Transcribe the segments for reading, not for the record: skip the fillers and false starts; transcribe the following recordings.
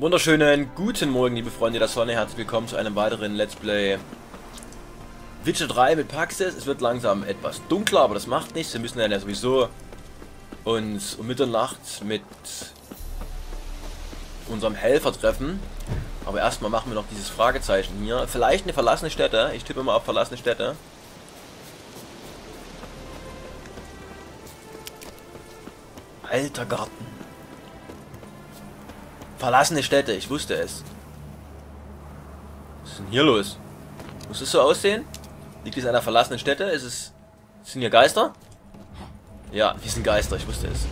Wunderschönen guten Morgen, liebe Freunde der Sonne. Herzlich willkommen zu einem weiteren Let's Play Witcher 3 mit Paxis. Es wird langsam etwas dunkler, aber das macht nichts. Wir müssen ja sowieso uns um Mitternacht mit unserem Helfer treffen. Aber erstmal machen wir noch dieses Fragezeichen hier. Vielleicht eine verlassene Stätte. Ich tippe mal auf verlassene Stätte. Alter Garten. Verlassene Städte, ich wusste es. Was ist denn hier los? Muss es so aussehen? Liegt es an einer verlassenen Stätte? Ist es... Sind hier Geister? Ja, wir sind Geister, ich wusste es.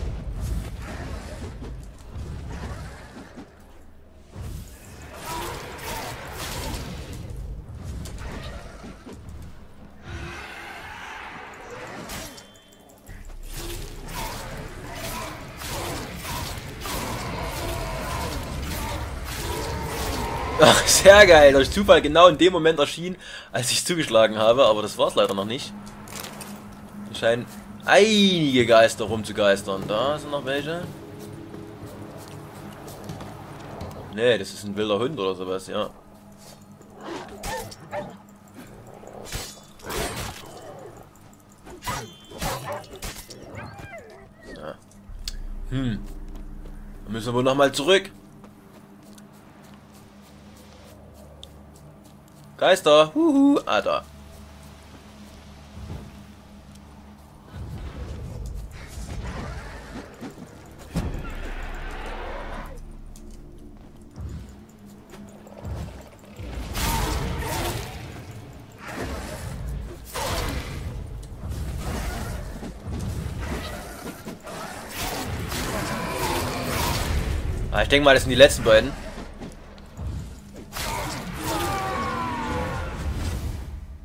Ach, sehr geil. Durch Zufall genau in dem Moment erschien, als ich zugeschlagen habe. Aber das war es leider noch nicht. Es scheinen einige Geister rumzugeistern. Da sind noch welche. Nee, das ist ein wilder Hund oder sowas, ja. Ja. Dann müssen wir wohl nochmal zurück. Geister, huhu, ah da. Ah, ich denke mal, das sind die letzten beiden.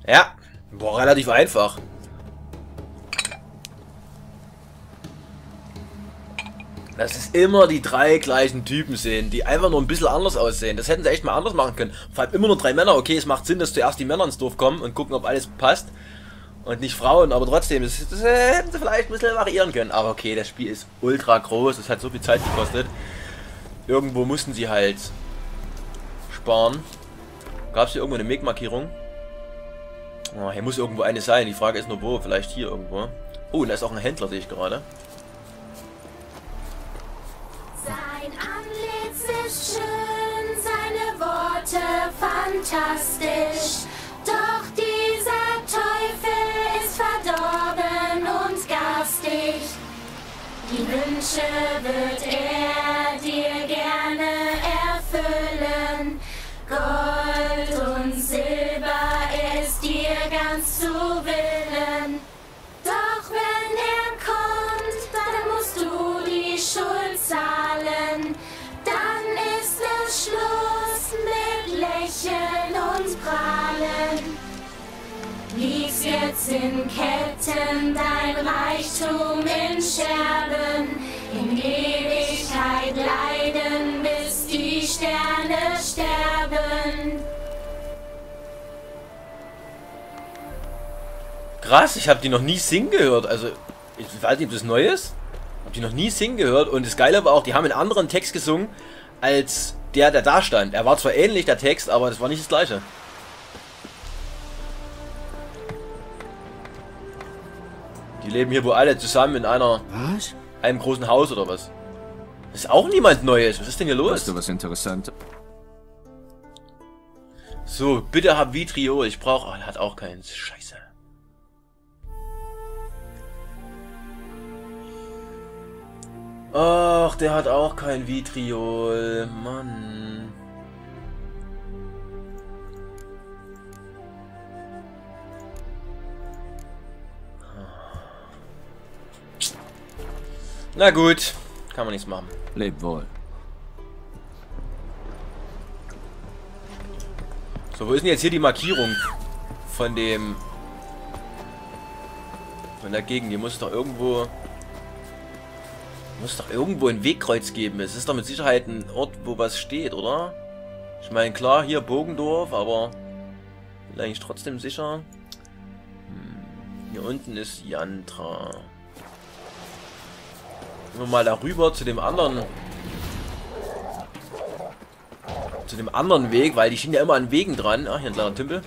Ja, boah, relativ einfach. Dass es immer die drei gleichen Typen sind, die einfach nur ein bisschen anders aussehen. Das hätten sie echt mal anders machen können. Vor allem immer nur drei Männer. Okay, es macht Sinn, dass zuerst die Männer ins Dorf kommen und gucken, ob alles passt. Und nicht Frauen, aber trotzdem, das hätten sie vielleicht ein bisschen variieren können. Aber okay, das Spiel ist ultra groß, es hat so viel Zeit gekostet. Irgendwo mussten sie halt sparen. Gab es hier irgendwo eine Wegmarkierung? Oh, hier muss irgendwo eine sein. Die Frage ist nur wo. Vielleicht hier irgendwo. Oh, und da ist auch ein Händler, sehe ich gerade. Sein Antlitz ist schön, seine Worte fantastisch. Doch dieser Teufel ist verdorben und garstig. Die Wünsche wird er dir gerne erfüllen. Gold und Silber ist dir ganz zu Willen. Doch wenn er kommt, dann musst du die Schuld zahlen. Dann ist es Schluss mit Lächeln und Prahlen. Liegst jetzt in Ketten, dein Reichtum in Scherben. In Ewigkeit leiden, bis die Sterne sterben. Krass, ich habe die noch nie singen gehört. Also, ich weiß nicht, ob das neu ist. Ich habe die noch nie singen gehört. Und das Geile war auch, die haben einen anderen Text gesungen, als der da stand. Er war zwar ähnlich, der Text, aber das war nicht das Gleiche. Die leben hier wohl alle zusammen in einem großen Haus oder was? Das ist auch niemand Neues. Was ist denn hier los? Weißt du was Interessantes? So, bitte hab Vitrio. Ich brauche... Oh, der hat auch keins. Scheiße. Ach, der hat auch kein Vitriol, Mann. Na gut, kann man nichts machen. Leb wohl. So, wo ist denn jetzt hier die Markierung von dem... Von der Gegend? Hier muss es doch irgendwo... Muss doch irgendwo ein Wegkreuz geben. Es ist doch mit Sicherheit ein Ort, wo was steht, oder? Ich meine, klar, hier Bogendorf, aber... Bin eigentlich trotzdem sicher. Hier unten ist Yantra. Gehen wir mal darüber zu dem anderen zu dem anderen Weg, weil die stehen ja immer an Wegen dran. Ach, hier ein kleiner Tümpel.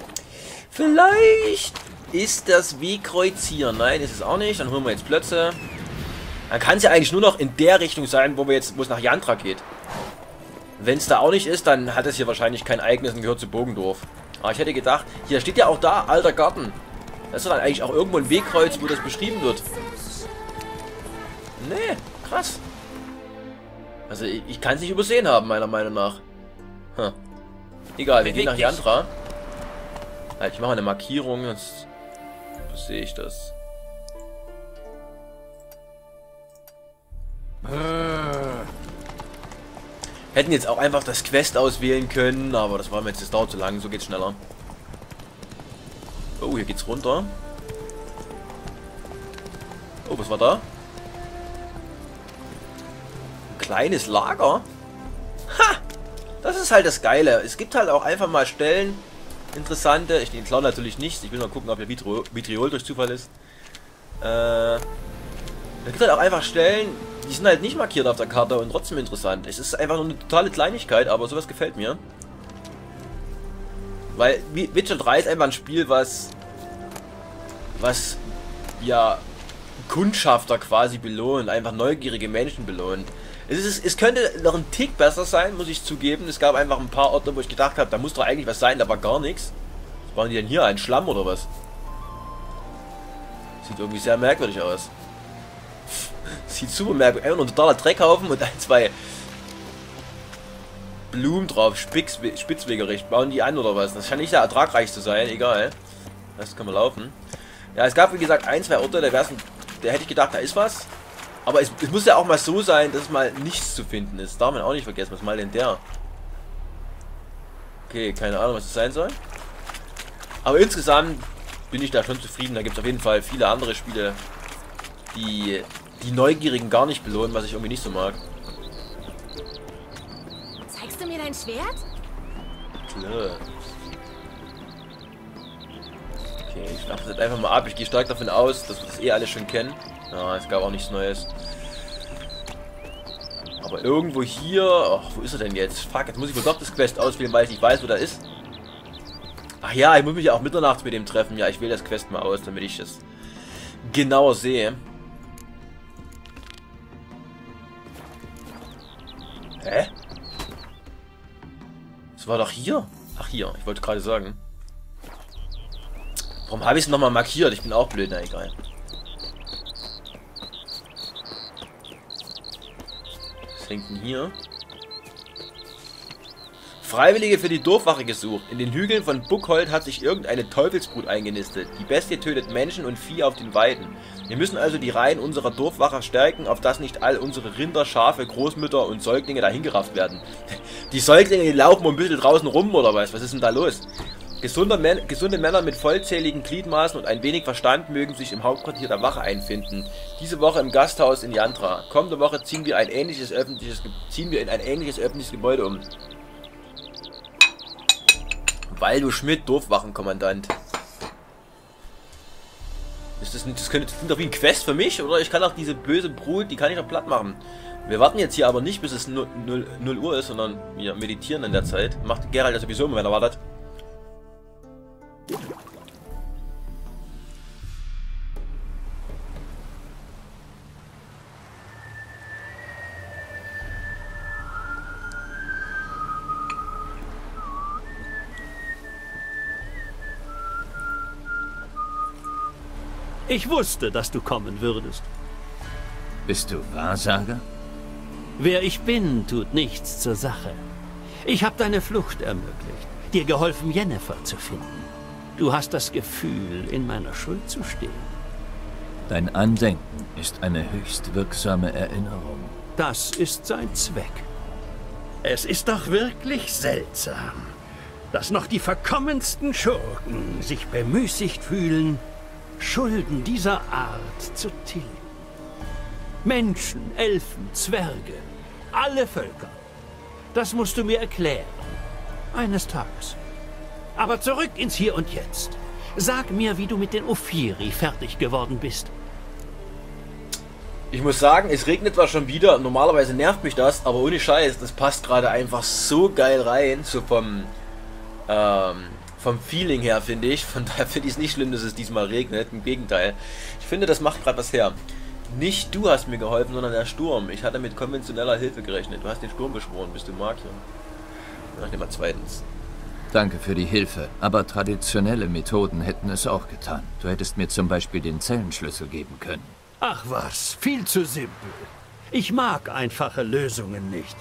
Vielleicht ist das Wegkreuz hier. Nein, ist es auch nicht. Dann holen wir jetzt Plötze. Dann kann es ja eigentlich nur noch in der Richtung sein, wo wir jetzt, wo es nach Yantra geht. Wenn es da auch nicht ist, dann hat es hier wahrscheinlich kein eigenes und gehört zu Bogendorf. Aber ich hätte gedacht, hier steht ja auch da, alter Garten. Das ist doch dann eigentlich auch irgendwo ein Wegkreuz, wo das beschrieben wird. Nee, krass. Also ich kann es nicht übersehen haben, meiner Meinung nach. Hm. Egal, wir gehen nach Yantra. Halt, ich mache eine Markierung, sonst sehe ich das. Hätten jetzt auch einfach das Quest auswählen können, aber das wollen wir jetzt, das dauert zu lang, so geht's schneller. Oh, hier geht's runter. Oh, was war da? Ein kleines Lager? Ha! Das ist halt das Geile. Es gibt halt auch einfach mal Stellen, interessante. Ich klaue natürlich nichts. Ich will mal gucken, ob hier Vitriol durch Zufall ist. Es gibt halt auch einfach Stellen, die sind halt nicht markiert auf der Karte und trotzdem interessant. Es ist einfach nur eine totale Kleinigkeit, aber sowas gefällt mir. Weil Witcher 3 ist einfach ein Spiel, was ja Kundschafter quasi belohnt, einfach neugierige Menschen belohnt. Es könnte noch ein Tick besser sein, muss ich zugeben. Es gab einfach ein paar Orte, wo ich gedacht habe, da muss doch eigentlich was sein, da war gar nichts. Was waren die denn hier? Ein Schlamm oder was? Sieht irgendwie sehr merkwürdig aus. Sieht super merkwürdig aus. Ein totaler Dreckhaufen und ein, zwei Blumen drauf. Spitzwegericht. Bauen die an oder was? Das scheint nicht sehr ertragreich zu sein. Egal. Das kann man laufen. Ja, es gab wie gesagt ein, zwei Orte, da hätte ich gedacht, da ist was. Aber es muss ja auch mal so sein, dass mal nichts zu finden ist. Darf man auch nicht vergessen. Was mal denn der? Okay, keine Ahnung, was das sein soll. Aber insgesamt bin ich da schon zufrieden. Da gibt es auf jeden Fall viele andere Spiele, die Neugierigen gar nicht belohnen, was ich irgendwie nicht so mag. Zeigst du mir dein Schwert? Klar. Okay, ich schnapp das jetzt einfach mal ab. Ich gehe stark davon aus, dass wir das eh alle schon kennen. Ah, es gab auch nichts Neues. Aber irgendwo hier... Ach, wo ist er denn jetzt? Fuck, jetzt muss ich wohl doch das Quest auswählen, weil ich nicht weiß, wo der ist. Ach ja, ich muss mich ja auch mitternachts mit dem treffen. Ja, ich wähle das Quest mal aus, damit ich das genauer sehe. Hä? Das war doch hier? Ach hier, ich wollte gerade sagen. Warum habe ich es nochmal markiert? Ich bin auch blöd, na egal. Trinken hier. Freiwillige für die Dorfwache gesucht. In den Hügeln von Buckhold hat sich irgendeine Teufelsbrut eingenistet. Die Bestie tötet Menschen und Vieh auf den Weiden. Wir müssen also die Reihen unserer Dorfwache stärken, auf dass nicht all unsere Rinder, Schafe, Großmütter und Säuglinge dahingerafft werden. Die Säuglinge, die laufen ein bisschen draußen rum oder was? Was ist denn da los? Gesunde Männer mit vollzähligen Gliedmaßen und ein wenig Verstand mögen sich im Hauptquartier der Wache einfinden. Diese Woche im Gasthaus in Yantra. Kommende Woche ziehen wir in ein ähnliches öffentliches Gebäude um. Waldo Schmidt, Dorfwachenkommandant. Ist das nicht, das klingt doch wie ein Quest für mich, oder? Ich kann auch diese böse Brut, die kann ich doch platt machen. Wir warten jetzt hier aber nicht, bis es 0 Uhr ist, sondern wir meditieren in der Zeit. Macht Gerald ja sowieso immer, wenn er wartet. Ich wusste, dass du kommen würdest. Bist du Wahrsager? Wer ich bin, tut nichts zur Sache. Ich habe deine Flucht ermöglicht, dir geholfen, Jennefer zu finden. Du hast das Gefühl, in meiner Schuld zu stehen. Dein Andenken ist eine höchst wirksame Erinnerung. Das ist sein Zweck. Es ist doch wirklich seltsam, dass noch die verkommensten Schurken sich bemüßigt fühlen, Schulden dieser Art zu tilgen. Menschen, Elfen, Zwerge, alle Völker. Das musst du mir erklären. Eines Tages. Aber zurück ins Hier und Jetzt. Sag mir, wie du mit den Ophiri fertig geworden bist. Ich muss sagen, es regnet zwar schon wieder, normalerweise nervt mich das, aber ohne Scheiß, das passt gerade einfach so geil rein, so vom Feeling her, finde ich. Von daher finde ich es nicht schlimm, dass es diesmal regnet, im Gegenteil. Ich finde, das macht gerade was her. Nicht du hast mir geholfen, sondern der Sturm. Ich hatte mit konventioneller Hilfe gerechnet. Du hast den Sturm beschworen, bist du Magier. Ach, nehmen wir zweitens. Danke für die Hilfe, aber traditionelle Methoden hätten es auch getan. Du hättest mir zum Beispiel den Zellenschlüssel geben können. Ach was, viel zu simpel. Ich mag einfache Lösungen nicht.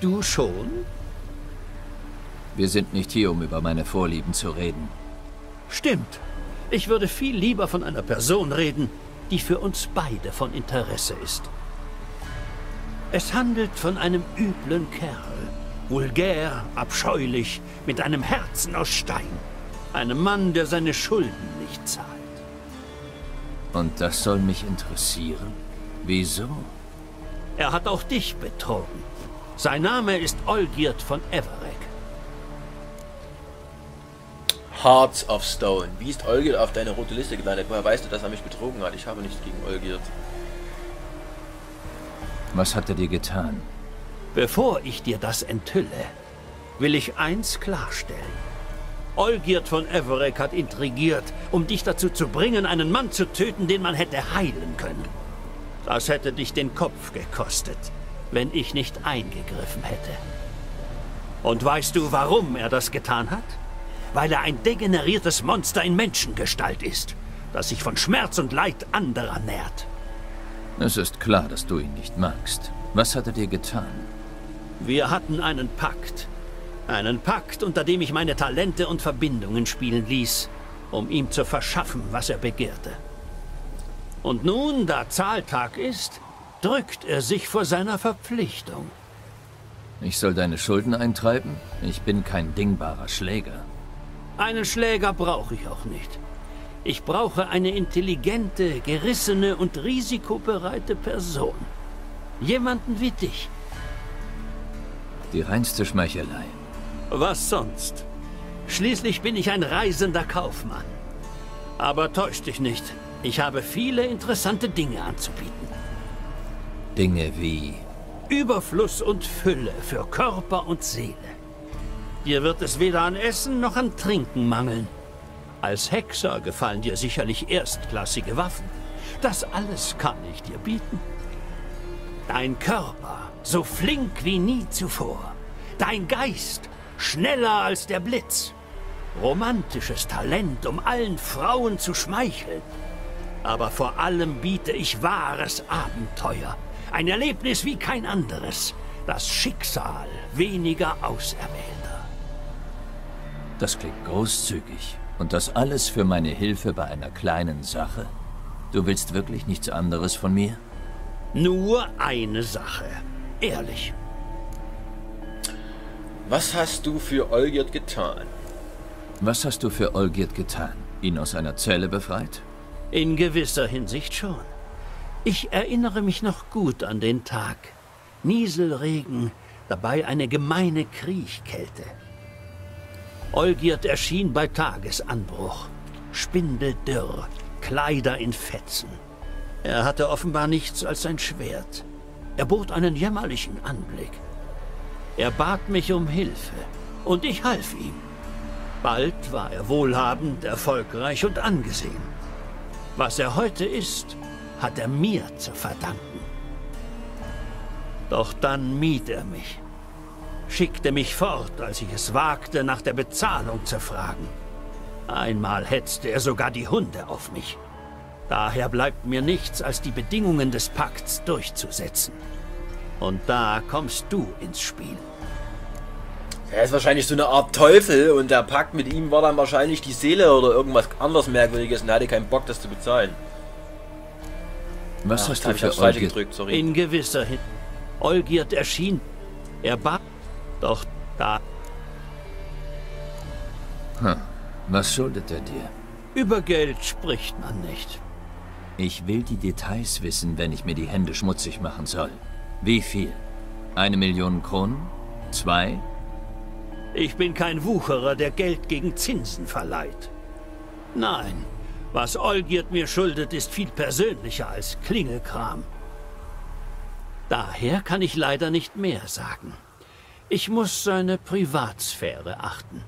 Du schon? Wir sind nicht hier, um über meine Vorlieben zu reden. Stimmt. Ich würde viel lieber von einer Person reden, die für uns beide von Interesse ist. Es handelt von einem üblen Kerl. Vulgär, abscheulich, mit einem Herzen aus Stein. Einem Mann, der seine Schulden nicht zahlt. Und das soll mich interessieren? Wieso? Er hat auch dich betrogen. Sein Name ist Olgierd von Everec. Hearts of Stone. Wie ist Olgierd auf deine rote Liste gelandet? Woher weißt du, dass er mich betrogen hat? Ich habe nichts gegen Olgierd. Was hat er dir getan? Bevor ich dir das enthülle, will ich eins klarstellen. Olgierd von Everec hat intrigiert, um dich dazu zu bringen, einen Mann zu töten, den man hätte heilen können. Das hätte dich den Kopf gekostet, wenn ich nicht eingegriffen hätte. Und weißt du, warum er das getan hat? Weil er ein degeneriertes Monster in Menschengestalt ist, das sich von Schmerz und Leid anderer nährt. Es ist klar, dass du ihn nicht magst. Was hat er dir getan? Wir hatten einen Pakt. Einen Pakt, unter dem ich meine Talente und Verbindungen spielen ließ, um ihm zu verschaffen, was er begehrte. Und nun, da Zahltag ist, drückt er sich vor seiner Verpflichtung. Ich soll deine Schulden eintreiben? Ich bin kein dingbarer Schläger. Einen Schläger brauche ich auch nicht. Ich brauche eine intelligente, gerissene und risikobereite Person. Jemanden wie dich. Die reinste Schmeichelei. Was sonst? Schließlich bin ich ein reisender Kaufmann. Aber täusch dich nicht. Ich habe viele interessante Dinge anzubieten. Dinge wie? Überfluss und Fülle für Körper und Seele. Dir wird es weder an Essen noch an Trinken mangeln. Als Hexer gefallen dir sicherlich erstklassige Waffen. Das alles kann ich dir bieten. Dein Körper, so flink wie nie zuvor. Dein Geist, schneller als der Blitz. Romantisches Talent, um allen Frauen zu schmeicheln. Aber vor allem biete ich wahres Abenteuer. Ein Erlebnis wie kein anderes. Das Schicksal weniger Auserwählter. Das klingt großzügig. Und das alles für meine Hilfe bei einer kleinen Sache. Du willst wirklich nichts anderes von mir? Nur eine Sache. Ehrlich. Was hast du für Olgierd getan? Was hast du für Olgierd getan? Ihn aus einer Zelle befreit? In gewisser Hinsicht schon. Ich erinnere mich noch gut an den Tag. Nieselregen, dabei eine gemeine Kriechkälte. Olgierd erschien bei Tagesanbruch. Spindeldürr, Kleider in Fetzen. Er hatte offenbar nichts als sein Schwert. Er bot einen jämmerlichen Anblick. Er bat mich um Hilfe, und ich half ihm. Bald war er wohlhabend, erfolgreich und angesehen. Was er heute ist, hat er mir zu verdanken. Doch dann mied er mich, schickte mich fort, als ich es wagte, nach der Bezahlung zu fragen. Einmal hetzte er sogar die Hunde auf mich. Daher bleibt mir nichts, als die Bedingungen des Pakts durchzusetzen. Und da kommst du ins Spiel. Er ist wahrscheinlich so eine Art Teufel und der Pakt mit ihm war dann wahrscheinlich die Seele oder irgendwas anderes Merkwürdiges und er hatte keinen Bock, das zu bezahlen. Was hast du für Olgierd gedrückt? Sorry. In gewisser Hinsicht. Olgierd erschien. Er bat. Doch da. Hm. Was schuldet er dir? Über Geld spricht man nicht. Ich will die Details wissen, wenn ich mir die Hände schmutzig machen soll. Wie viel? 1 Million Kronen? 2? Ich bin kein Wucherer, der Geld gegen Zinsen verleiht. Nein, was Olgierd mir schuldet, ist viel persönlicher als Klingelkram. Daher kann ich leider nicht mehr sagen. Ich muss seine Privatsphäre achten.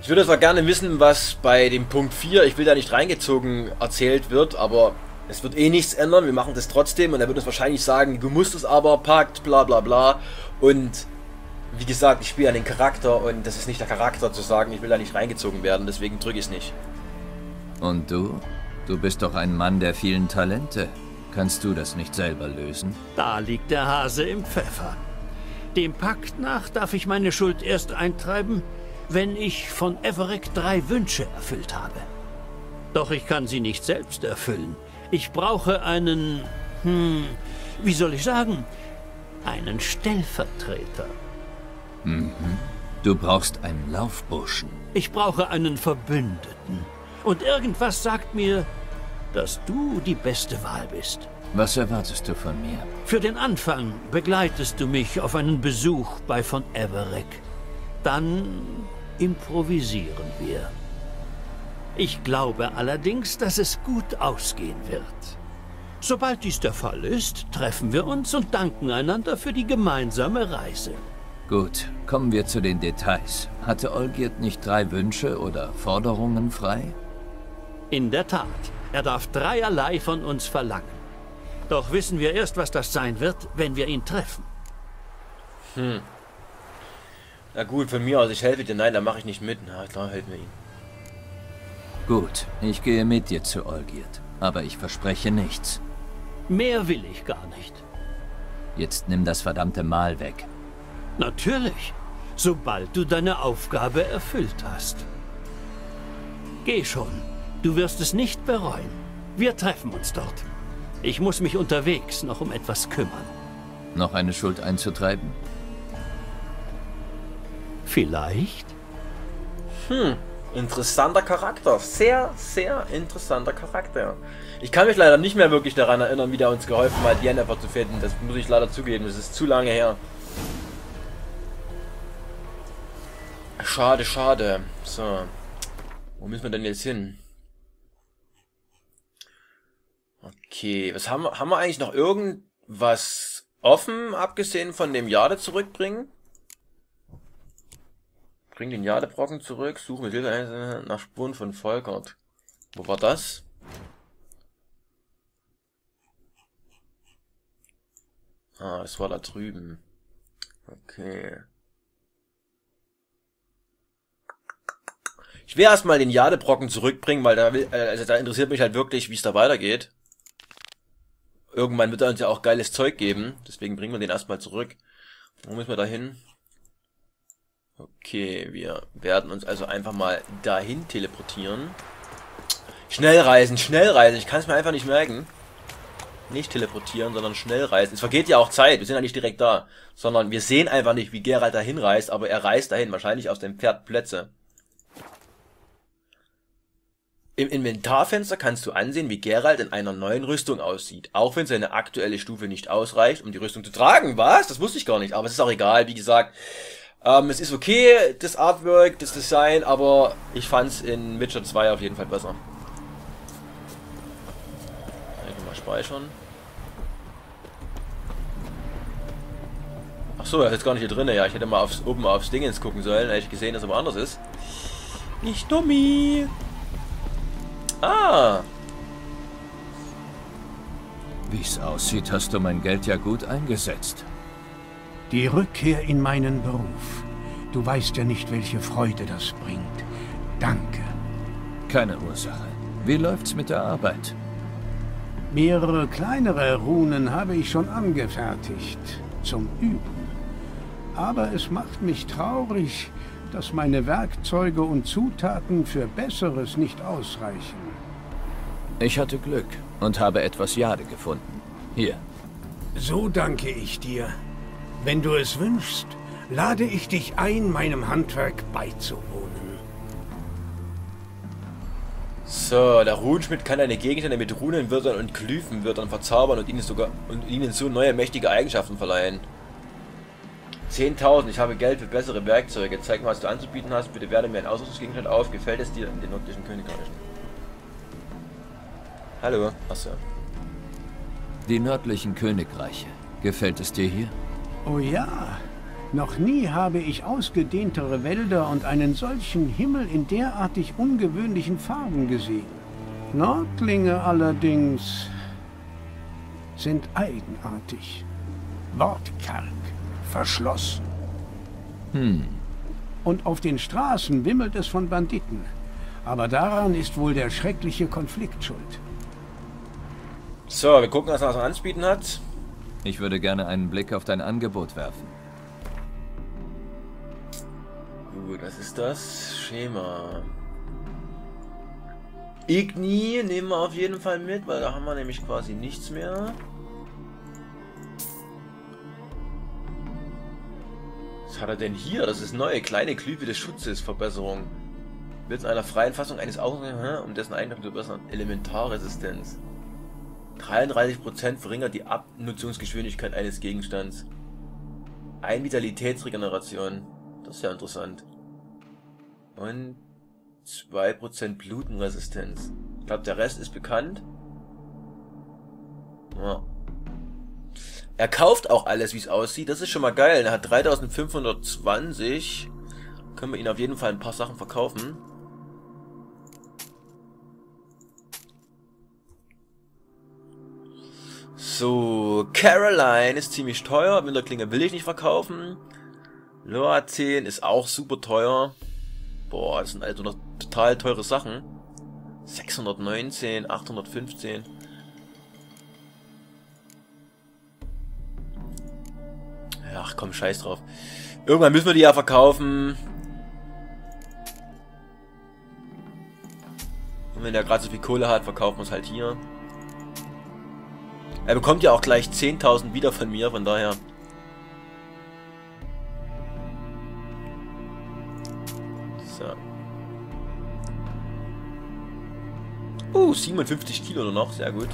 Ich würde zwar gerne wissen, was bei dem Punkt 4, ich will da nicht reingezogen, erzählt wird, aber es wird eh nichts ändern, wir machen das trotzdem und er wird uns wahrscheinlich sagen, du musst es aber, packt, bla bla bla. Und wie gesagt, ich spiele an den Charakter und das ist nicht der Charakter zu sagen, ich will da nicht reingezogen werden, deswegen drücke ich es nicht. Und du? Du bist doch ein Mann der vielen Talente. Kannst du das nicht selber lösen? Da liegt der Hase im Pfeffer. Dem Pakt nach darf ich meine Schuld erst eintreiben, wenn ich von Everec 3 Wünsche erfüllt habe. Doch ich kann sie nicht selbst erfüllen. Ich brauche einen, wie soll ich sagen, einen Stellvertreter. Mhm. Du brauchst einen Laufburschen. Ich brauche einen Verbündeten. Und irgendwas sagt mir, dass du die beste Wahl bist. Was erwartest du von mir? Für den Anfang begleitest du mich auf einen Besuch bei von Everec. Dann improvisieren wir. Ich glaube allerdings, dass es gut ausgehen wird. Sobald dies der Fall ist, treffen wir uns und danken einander für die gemeinsame Reise. Gut, kommen wir zu den Details. Hatte Olgierd nicht 3 Wünsche oder Forderungen frei? In der Tat. Er darf dreierlei von uns verlangen. Doch wissen wir erst, was das sein wird, wenn wir ihn treffen. Na gut, von mir aus, ich helfe dir. Nein, da mache ich nicht mit. Na klar, helfen wir ihm. Gut, ich gehe mit dir zu Olgierd. Aber ich verspreche nichts. Mehr will ich gar nicht. Jetzt nimm das verdammte Mal weg. Natürlich, sobald du deine Aufgabe erfüllt hast. Geh schon. Du wirst es nicht bereuen. Wir treffen uns dort. Ich muss mich unterwegs noch um etwas kümmern. Noch eine Schuld einzutreiben? Vielleicht? Interessanter Charakter. Sehr, sehr interessanter Charakter. Ich kann mich leider nicht mehr wirklich daran erinnern, wie der uns geholfen hat, Jennefer zu finden. Das muss ich leider zugeben. Das ist zu lange her. Schade, schade. So. Wo müssen wir denn jetzt hin? Okay, was haben wir eigentlich noch irgendwas offen, abgesehen von dem Jade zurückbringen? Bring den Jadebrocken zurück, suche mit Hilfe nach Spuren von Volkert. Wo war das? Ah, es war da drüben. Okay. Ich will erstmal den Jadebrocken zurückbringen, weil da, also da interessiert mich halt wirklich, wie es da weitergeht. Irgendwann wird er uns ja auch geiles Zeug geben, deswegen bringen wir den erstmal zurück. Wo müssen wir da hin? Okay, wir werden uns also einfach mal dahin teleportieren. Schnellreisen, ich kann es mir einfach nicht merken. Nicht teleportieren, sondern Schnellreisen. Es vergeht ja auch Zeit, wir sind ja nicht direkt da, sondern wir sehen einfach nicht, wie Gerald dahin reist, aber er reist dahin, wahrscheinlich aus dem Pferd Plätze. Im Inventarfenster kannst du ansehen, wie Gerald in einer neuen Rüstung aussieht, auch wenn seine aktuelle Stufe nicht ausreicht, um die Rüstung zu tragen. Was? Das wusste ich gar nicht, aber es ist auch egal, wie gesagt. Es ist okay, das Artwork, das Design, aber ich fand es in Witcher 2 auf jeden Fall besser. Einfach mal speichern. Achso, er ist jetzt gar nicht hier drin. Ja, ich hätte mal oben aufs Dingens gucken sollen, da hätte ich gesehen, dass er woanders ist. Nicht dummi! Ah! Wie es aussieht, hast du mein Geld ja gut eingesetzt. Die Rückkehr in meinen Beruf. Du weißt ja nicht, welche Freude das bringt. Danke. Keine Ursache. Wie läuft's mit der Arbeit? Mehrere kleinere Runen habe ich schon angefertigt. Zum Üben. Aber es macht mich traurig, dass meine Werkzeuge und Zutaten für Besseres nicht ausreichen. Ich hatte Glück und habe etwas Jade gefunden. Hier. So danke ich dir. Wenn du es wünschst, lade ich dich ein, meinem Handwerk beizuwohnen. So, der Runenschmied kann deine Gegenstände mit Runenwörtern und Glyphenwörtern verzaubern und ihnen so neue mächtige Eigenschaften verleihen. 10.000, ich habe Geld für bessere Werkzeuge. Zeig mal, was du anzubieten hast. Bitte werde mir ein Ausrüstungsgegenstand auf. Gefällt es dir in den nordischen Königreichen? Hallo, achso. Die nördlichen Königreiche. Gefällt es dir hier? Oh ja. Noch nie habe ich ausgedehntere Wälder und einen solchen Himmel in derartig ungewöhnlichen Farben gesehen. Nordlinge allerdings sind eigenartig. Wortkarg, verschlossen. Und auf den Straßen wimmelt es von Banditen. Aber daran ist wohl der schreckliche Konflikt schuld. So, wir gucken, was er so anzubieten hat. Ich würde gerne einen Blick auf dein Angebot werfen. Was ist das? Schema. Igni nehmen wir auf jeden Fall mit, weil da haben wir nämlich quasi nichts mehr. Was hat er denn hier? Das ist neue, kleine Glühbirne des Schutzes, Verbesserung. Wird einer freien Fassung eines Augenringes, um dessen Eingriff zu verbessern, Elementarresistenz. 33% verringert die Abnutzungsgeschwindigkeit eines Gegenstands. Ein Vitalitätsregeneration. Das ist ja interessant. Und 2% Blutenresistenz. Ich glaube, der Rest ist bekannt. Ja. Er kauft auch alles, wie es aussieht. Das ist schon mal geil. Er hat 3520. Können wir ihn auf jeden Fall ein paar Sachen verkaufen. So, Caroline ist ziemlich teuer. Winterklinge will ich nicht verkaufen. Loa 10 ist auch super teuer. Boah, das sind also noch total teure Sachen. 619, 815. Ach komm, scheiß drauf. Irgendwann müssen wir die ja verkaufen. Und wenn der gerade so viel Kohle hat, verkaufen wir es halt hier. Er bekommt ja auch gleich 10.000 wieder von mir, von daher. So. 57 Kilo nur noch, sehr gut.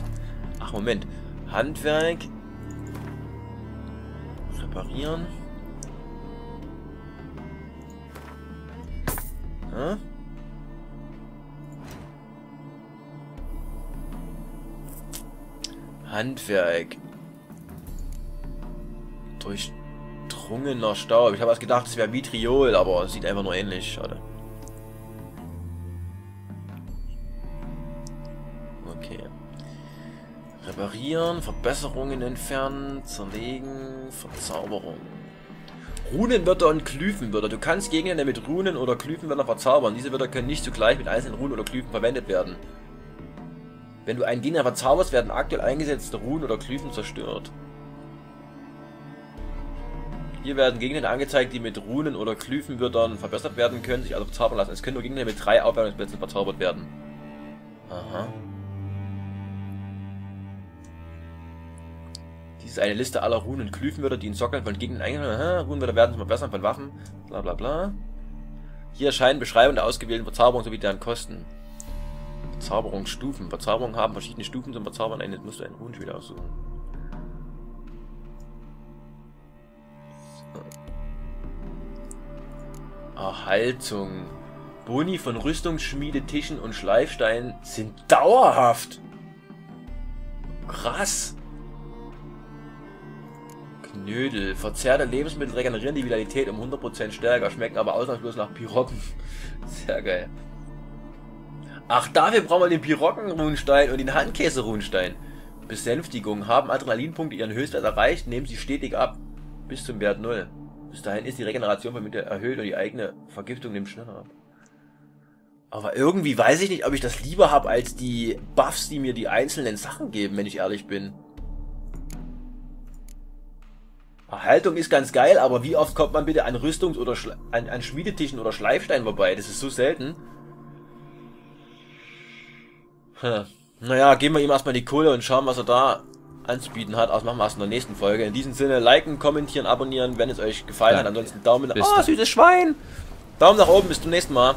Ach, Moment. Handwerk. Reparieren. Ja. Handwerk. Durchdrungener Staub. Ich habe erst gedacht, es wäre Vitriol, aber es sieht einfach nur ähnlich. Schade. Okay. Reparieren, Verbesserungen entfernen, zerlegen, Verzauberung. Runenwörter und Glyphenwörter. Du kannst Gegner mit Runen oder Glyphenwörtern verzaubern. Diese Wörter können nicht zugleich mit einzelnen Runen oder Glyphen verwendet werden. Wenn du einen Gegner verzauberst, werden aktuell eingesetzte Runen oder Glyphen zerstört. Hier werden Gegner angezeigt, die mit Runen oder Glyphenwörtern verbessert werden können, sich also verzaubern lassen. Es können nur Gegner mit 3 Aufwertungsplätzen verzaubert werden. Aha. Dies ist eine Liste aller Runen und Glyphenwörter, die in Sockeln von Gegnern eingesetzt werden. Runenwörter werden zum Verbessern von Waffen. Bla bla bla. Hier erscheinen Beschreibungen der ausgewählten Verzauberung sowie deren Kosten. Verzauberungsstufen. Verzauberungen haben verschiedene Stufen zum Verzaubern. Eines musst du einen Runenspiel aussuchen. So. Erhaltung. Boni von Rüstungsschmiede, Tischen und Schleifsteinen sind dauerhaft. Krass. Knödel. Verzehrte Lebensmittel regenerieren die Vitalität um 100% stärker, schmecken aber ausnahmslos nach Pirocken. Sehr geil. Ach, dafür brauchen wir den Pirocken-Runenstein und den Handkäse-Runenstein. Besänftigung. Haben Adrenalinpunkte ihren Höchstwert erreicht, nehmen sie stetig ab. Bis zum Wert 0. Bis dahin ist die Regeneration von Mitte erhöht und die eigene Vergiftung nimmt schneller ab. Aber irgendwie weiß ich nicht, ob ich das lieber habe als die Buffs, die mir die einzelnen Sachen geben, wenn ich ehrlich bin. Erhaltung ist ganz geil, aber wie oft kommt man bitte an Rüstungs- oder an Schmiedetischen oder Schleifstein vorbei? Das ist so selten. Naja, geben wir ihm erstmal die Kohle und schauen, was er da anzubieten hat. Also machen wir es in der nächsten Folge. In diesem Sinne, liken, kommentieren, abonnieren, wenn es euch gefallen hat. Ansonsten Daumen nach oben. Oh, süßes Schwein! Daumen nach oben, bis zum nächsten Mal.